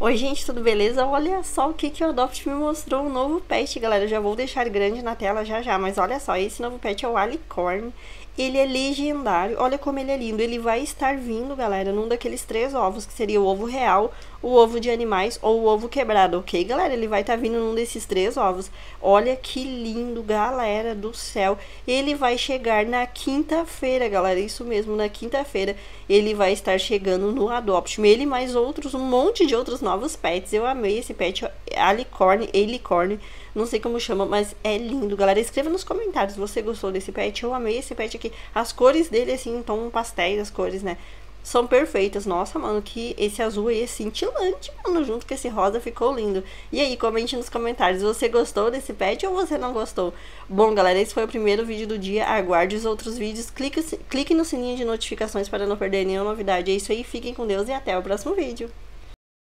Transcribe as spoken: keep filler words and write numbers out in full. Oi gente, tudo beleza? Olha só o que, que o Adopt Me mostrou, um novo pet, galera. Eu já vou deixar grande na tela já já, mas olha só, esse novo pet é o ALICORN. Ele é legendário, olha como ele é lindo. Ele vai estar vindo, galera, num daqueles três ovos, que seria o ovo real, o ovo de animais ou o ovo quebrado, ok, galera? Ele vai estar vindo num desses três ovos. Olha que lindo, galera do céu. Ele vai chegar na quinta-feira, galera, isso mesmo, na quinta-feira. Ele vai estar chegando no Adopt Me. Ele mais outros, um monte de outros novos pets. Eu amei esse pet, ALICORN, ALICORN, não sei como chama, mas é lindo, galera. Escreva nos comentários, você gostou desse pet? Eu amei esse pet aqui. As cores dele, assim, tom pastéis, as cores, né? São perfeitas. Nossa, mano, que esse azul aí é cintilante, mano, junto com esse rosa ficou lindo. E aí, comente nos comentários, você gostou desse pet ou você não gostou? Bom, galera, esse foi o primeiro vídeo do dia. Aguarde os outros vídeos. Clique, clique no sininho de notificações para não perder nenhuma novidade. É isso aí, fiquem com Deus e até o próximo vídeo.